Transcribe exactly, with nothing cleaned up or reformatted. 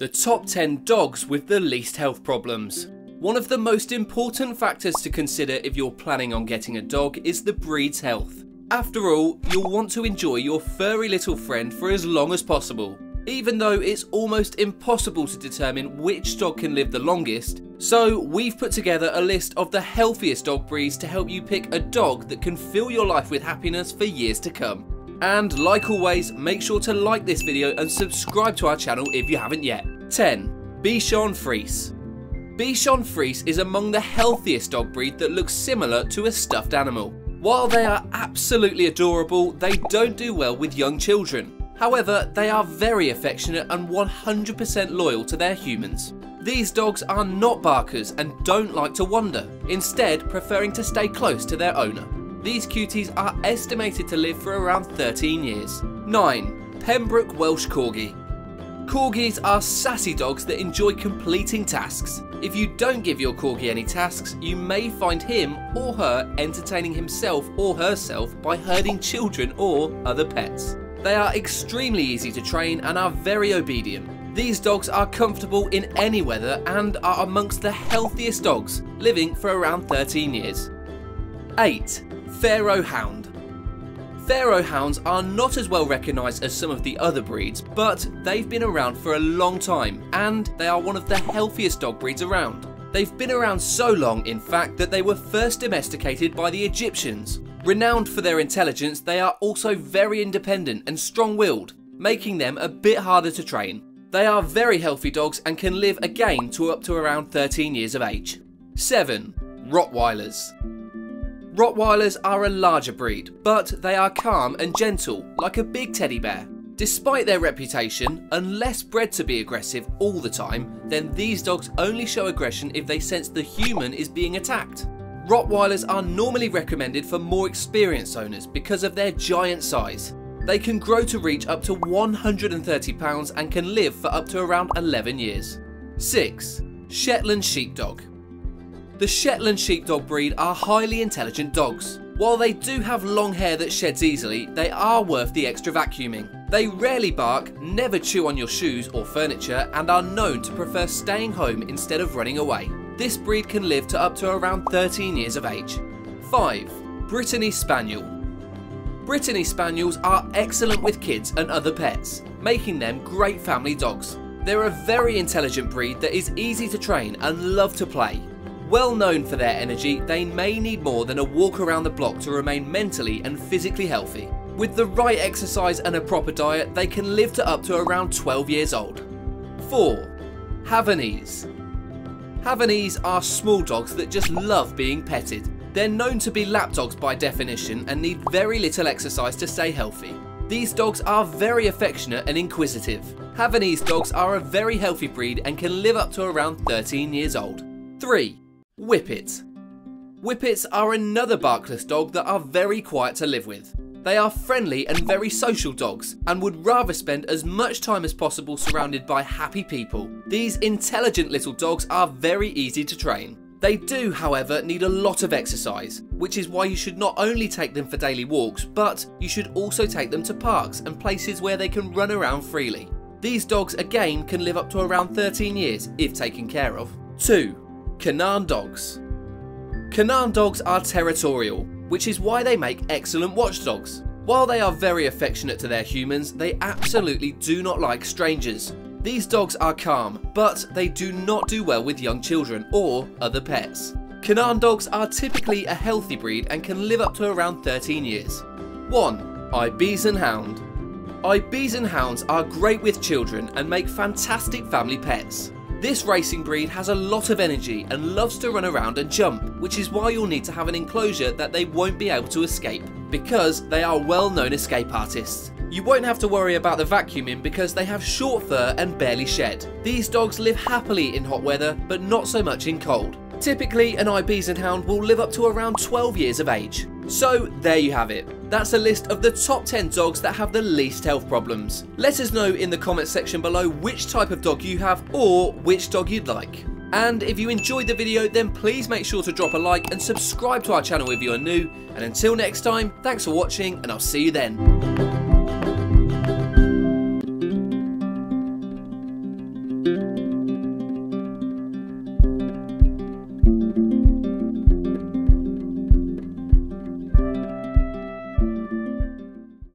The top ten dogs with the least health problems. One of the most important factors to consider if you're planning on getting a dog is the breed's health. After all, you'll want to enjoy your furry little friend for as long as possible. Even though it's almost impossible to determine which dog can live the longest, so we've put together a list of the healthiest dog breeds to help you pick a dog that can fill your life with happiness for years to come. And like always, make sure to like this video and subscribe to our channel if you haven't yet. ten. Bichon Frise. Bichon Frise is among the healthiest dog breed that looks similar to a stuffed animal. While they are absolutely adorable, they don't do well with young children. However, they are very affectionate and one hundred percent loyal to their humans. These dogs are not barkers and don't like to wander, instead preferring to stay close to their owner. These cuties are estimated to live for around thirteen years. nine. Pembroke Welsh Corgi. Corgis are sassy dogs that enjoy completing tasks. If you don't give your corgi any tasks, you may find him or her entertaining himself or herself by herding children or other pets. They are extremely easy to train and are very obedient. These dogs are comfortable in any weather and are amongst the healthiest dogs, living for around thirteen years. eight. Pharaoh Hound. Pharaoh Hounds are not as well recognised as some of the other breeds, but they've been around for a long time and they are one of the healthiest dog breeds around. They've been around so long, in fact, that they were first domesticated by the Egyptians. Renowned for their intelligence, they are also very independent and strong-willed, making them a bit harder to train. They are very healthy dogs and can live again to up to around thirteen years of age. seven. Rottweilers. Rottweilers are a larger breed, but they are calm and gentle, like a big teddy bear. Despite their reputation, unless bred to be aggressive all the time, then these dogs only show aggression if they sense the human is being attacked. Rottweilers are normally recommended for more experienced owners because of their giant size. They can grow to reach up to one hundred thirty pounds and can live for up to around eleven years. six. Shetland Sheepdog. The Shetland Sheepdog breed are highly intelligent dogs. While they do have long hair that sheds easily, they are worth the extra vacuuming. They rarely bark, never chew on your shoes or furniture, and are known to prefer staying home instead of running away. This breed can live to up to around thirteen years of age. five. Brittany Spaniel. Brittany Spaniels are excellent with kids and other pets, making them great family dogs. They're a very intelligent breed that is easy to train and love to play. Well known for their energy, they may need more than a walk around the block to remain mentally and physically healthy. With the right exercise and a proper diet, they can live to up to around twelve years old. four. Havanese. Havanese are small dogs that just love being petted. They're known to be lapdogs by definition and need very little exercise to stay healthy. These dogs are very affectionate and inquisitive. Havanese dogs are a very healthy breed and can live up to around thirteen years old. three. Whippet. Whippets are another barkless dog that are very quiet to live with. They are friendly and very social dogs and would rather spend as much time as possible surrounded by happy people. These intelligent little dogs are very easy to train. They do, however, need a lot of exercise, which is why you should not only take them for daily walks, but you should also take them to parks and places where they can run around freely. These dogs again can live up to around thirteen years if taken care of. two. Canine dogs. Canine dogs are territorial, which is why they make excellent watchdogs. While they are very affectionate to their humans, they absolutely do not like strangers. These dogs are calm, but they do not do well with young children or other pets. Canine dogs are typically a healthy breed and can live up to around thirteen years. one. Ibizan Hound. Ibizan Hounds are great with children and make fantastic family pets. This racing breed has a lot of energy and loves to run around and jump, which is why you'll need to have an enclosure that they won't be able to escape, because they are well-known escape artists. You won't have to worry about the vacuuming because they have short fur and barely shed. These dogs live happily in hot weather, but not so much in cold. Typically, an Ibizan Hound will live up to around twelve years of age. So there you have it. That's a list of the top ten dogs that have the least health problems. Let us know in the comments section below which type of dog you have or which dog you'd like. And if you enjoyed the video, then please make sure to drop a like and subscribe to our channel if you're new. And until next time, thanks for watching and I'll see you then.